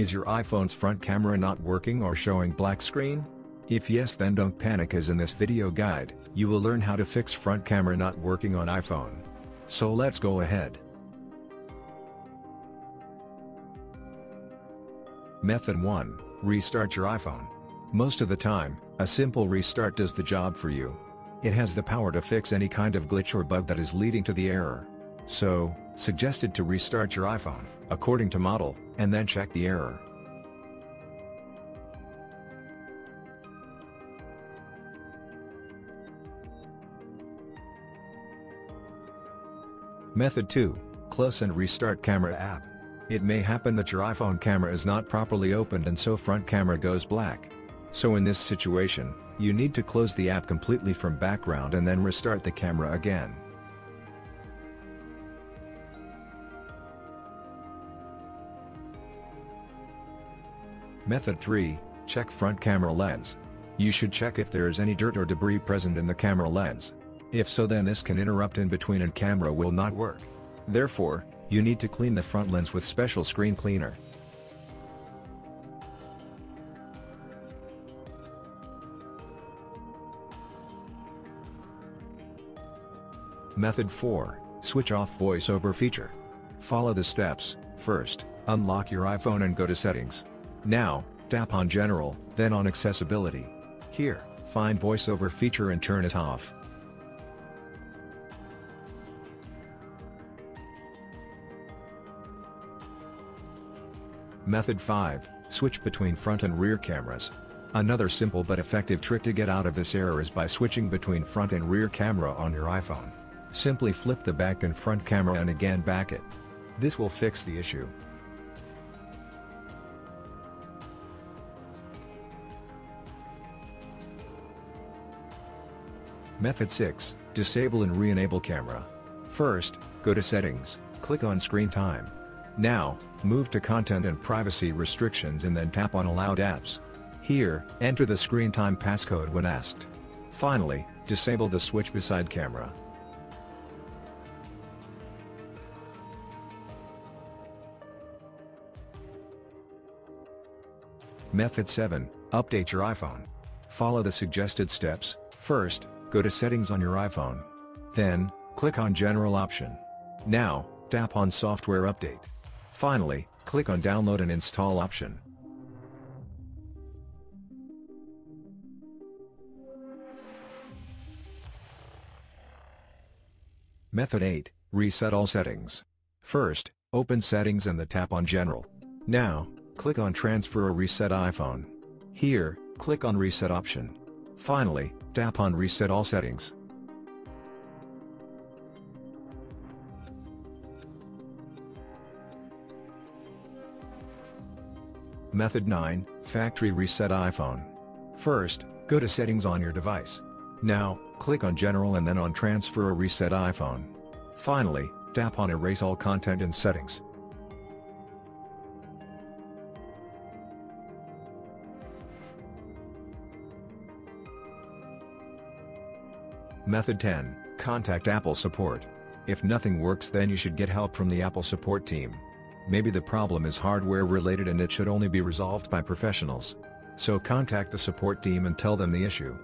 Is your iPhone's front camera not working or showing black screen? If yes, then don't panic, as in this video guide, you will learn how to fix front camera not working on iPhone. So let's go ahead. Method 1. Restart your iPhone. Most of the time, a simple restart does the job for you. It has the power to fix any kind of glitch or bug that is leading to the error. So, suggested to restart your iPhone, according to model, and then check the error. Method 2. Close and restart camera app. It may happen that your iPhone camera is not properly opened and so front camera goes black. So in this situation, you need to close the app completely from background and then restart the camera again. Method 3. Check front camera lens. You should check if there is any dirt or debris present in the camera lens. If so, then this can interrupt in between and camera will not work. Therefore, you need to clean the front lens with special screen cleaner. Method 4. Switch off voiceover feature. Follow the steps. First, unlock your iPhone and go to settings. Now, tap on General, then on Accessibility. Here, find voiceover feature and turn it off. Method 5. Switch between front and rear cameras. Another simple but effective trick to get out of this error is by switching between front and rear camera on your iPhone. Simply flip the back and front camera and again back it. This will fix the issue. Method 6. Disable and re-enable camera. First, go to Settings, click on Screen Time. Now, move to Content and Privacy Restrictions and then tap on Allowed Apps. Here, enter the screen time passcode when asked. Finally, disable the switch beside camera. Method 7. Update your iPhone. Follow the suggested steps. First, go to Settings on your iPhone. Then, click on General option. Now, tap on Software Update. Finally, click on Download and Install option. Method 8. Reset all settings. First, open Settings and then tap on General. Now, click on Transfer or Reset iPhone. Here, click on Reset option. Finally, tap on Reset all settings. Method 9. Factory reset iPhone. First, go to Settings on your device. Now, click on General and then on Transfer or Reset iPhone. Finally, tap on Erase all content and settings. Method 10. Contact Apple support. If nothing works, then you should get help from the Apple support team. Maybe the problem is hardware related and it should only be resolved by professionals. So contact the support team and tell them the issue.